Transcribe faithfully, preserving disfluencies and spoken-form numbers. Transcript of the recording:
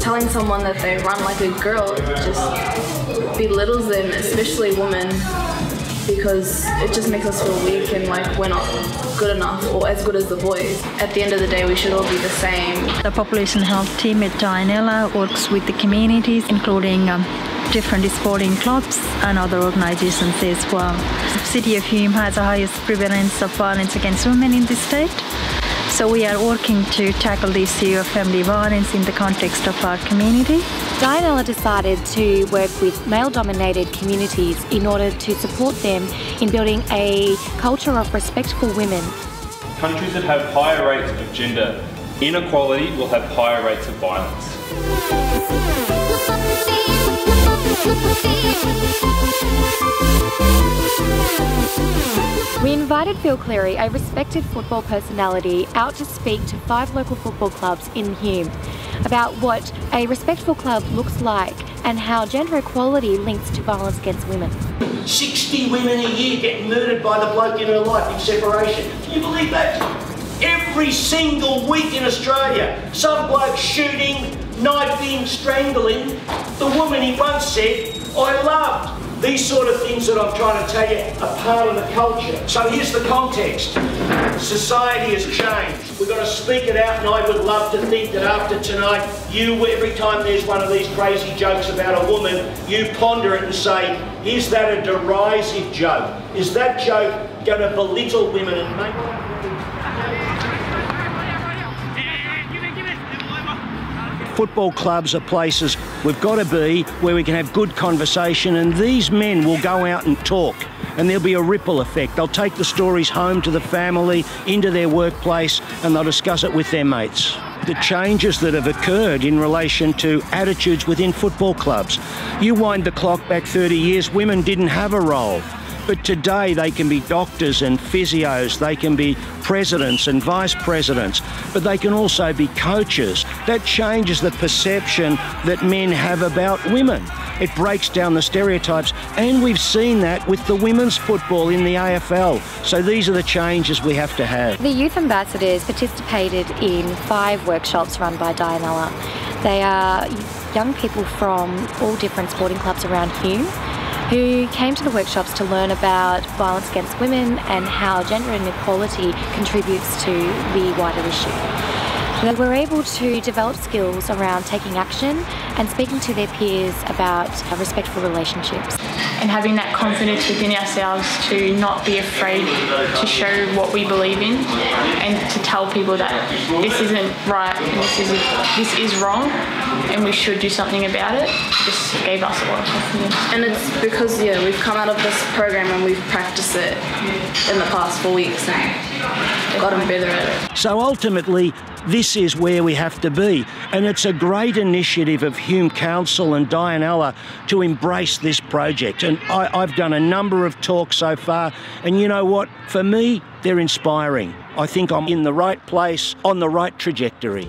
Telling someone that they run like a girl just belittles them, especially women, because it just makes us feel weak and like we're not good enough or as good as the boys. At the end of the day, we should all be the same. The Population Health team at Dianella works with the communities, including um, different sporting clubs and other organisations as well. The city of Hume has the highest prevalence of violence against women in the state. So we are working to tackle the issue of family violence in the context of our community. Dianella decided to work with male-dominated communities in order to support them in building a culture of respect for women. Countries that have higher rates of gender inequality will have higher rates of violence. We invited Phil Cleary, a respected football personality, out to speak to five local football clubs in Hume about what a respectful club looks like and how gender equality links to violence against women. sixty women a year get murdered by the bloke in her life in separation. Can you believe that? Every single week in Australia, some bloke shooting, knifing, strangling. The woman he once said, "I loved." These sort of things that I'm trying to tell you are part of the culture. So here's the context. Society has changed. We've got to speak it out, and I would love to think that after tonight, you, every time there's one of these crazy jokes about a woman, you ponder it and say, is that a derisive joke? Is that joke going to belittle women and make them? Football clubs are places we've got to be where we can have good conversation, and these men will go out and talk, and there'll be a ripple effect. They'll take the stories home to the family, into their workplace, and they'll discuss it with their mates. The changes that have occurred in relation to attitudes within football clubs. You wind the clock back thirty years, women didn't have a role. But today they can be doctors and physios, they can be presidents and vice presidents, but they can also be coaches. That changes the perception that men have about women. It breaks down the stereotypes, and we've seen that with the women's football in the A F L. So these are the changes we have to have. The youth ambassadors participated in five workshops run by Dianella. They are young people from all different sporting clubs around Hume who came to the workshops to learn about violence against women and how gender inequality contributes to the wider issue. They were able to develop skills around taking action and speaking to their peers about respectful relationships. And having that confidence within ourselves to not be afraid to show what we believe in and to tell people that this isn't right and this is, this is wrong and we should do something about it, just gave us a lot of confidence. And it's because, yeah, we've come out of this program and we've practiced it in the past four weeks and gotten better at it. So ultimately, this is where we have to be, and it's a great initiative of Hume Council and Dianella to embrace this project, and I, I've done a number of talks so far, and you know what, for me they're inspiring. I think I'm in the right place, on the right trajectory.